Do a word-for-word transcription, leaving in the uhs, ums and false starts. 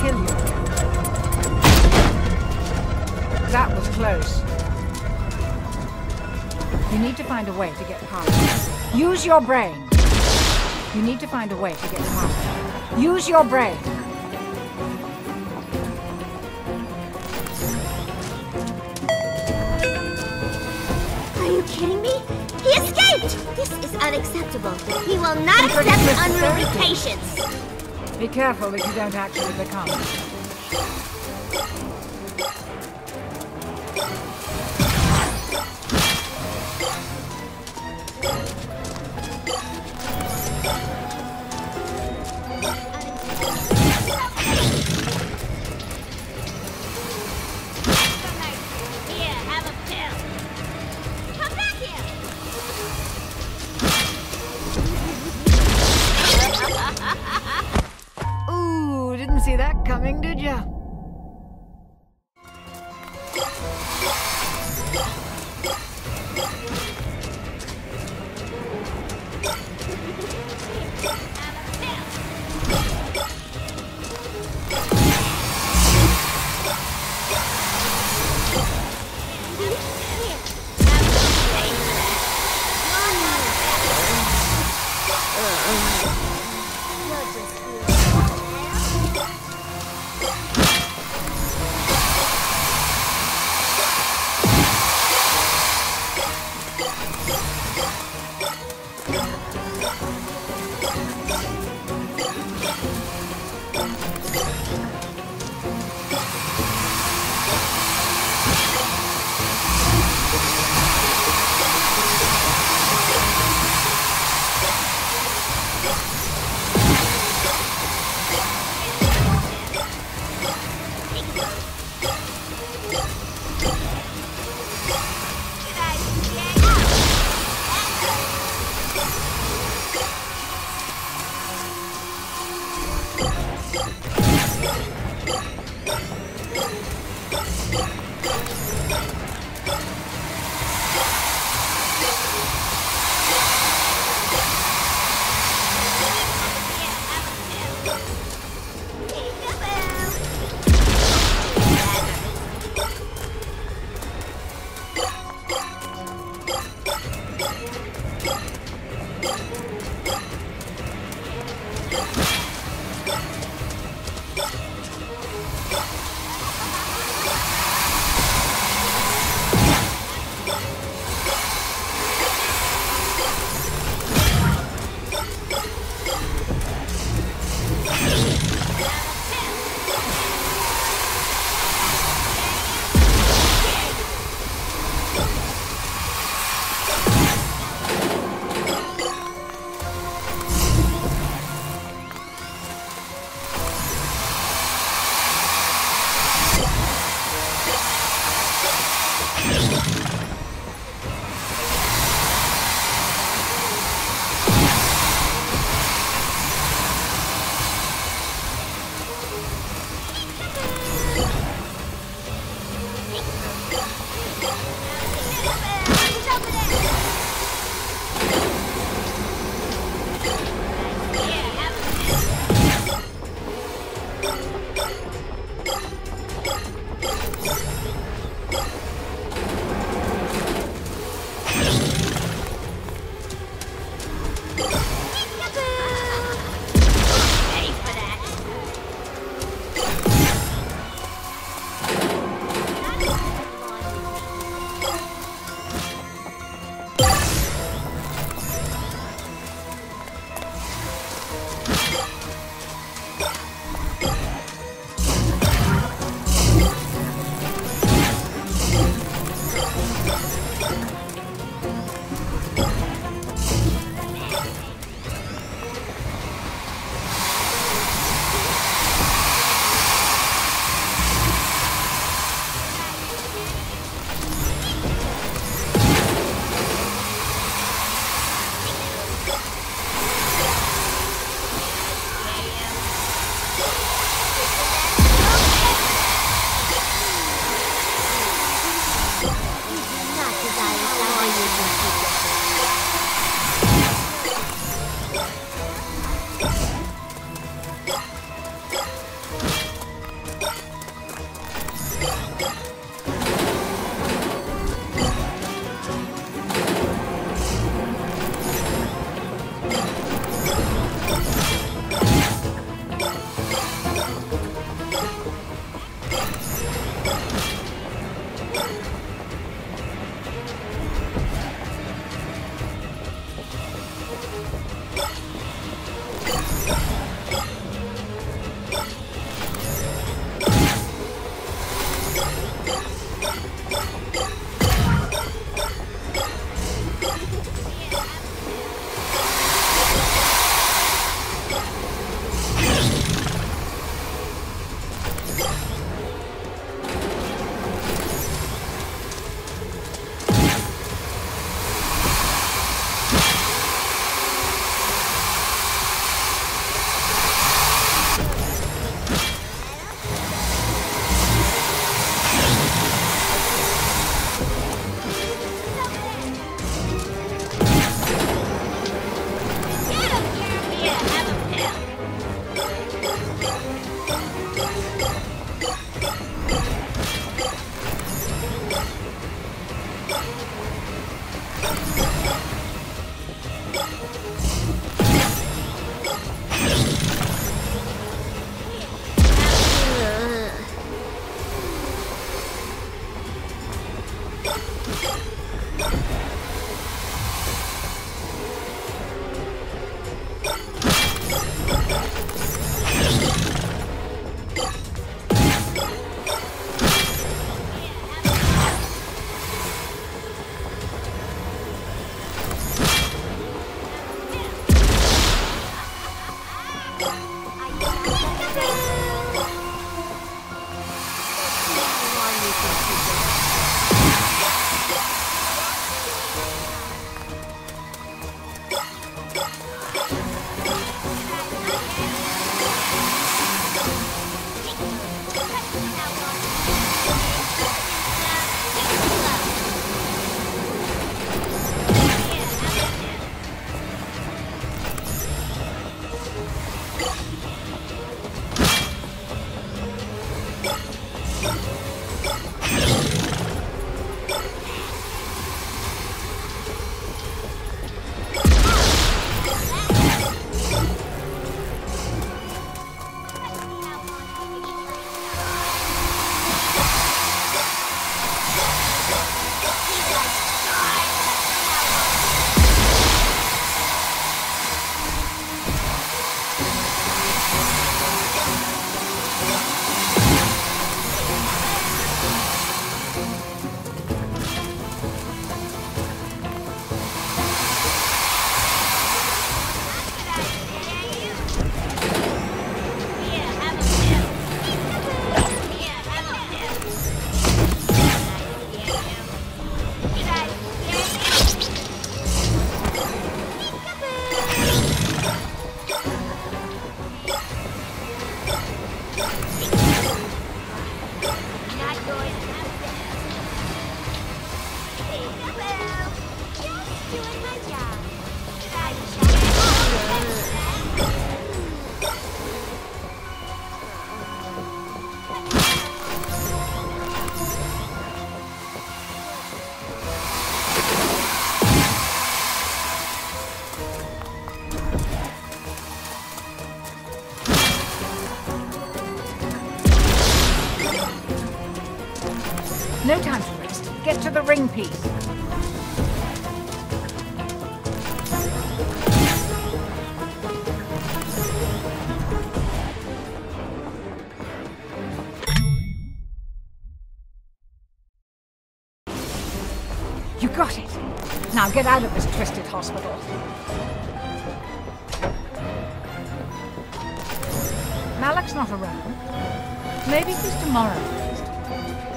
kill you. That was close. You need to find a way to get past. Use your brain. You need to find a way to get past. Use your brain. Are you kidding me? He escaped! This is unacceptable. He will not accept unruly patience. Be careful that you don't actually become. You're just... No time to waste. Get to the ring piece. You got it. Now get out of this twisted hospital. Malak's not around. Maybe he's tomorrow.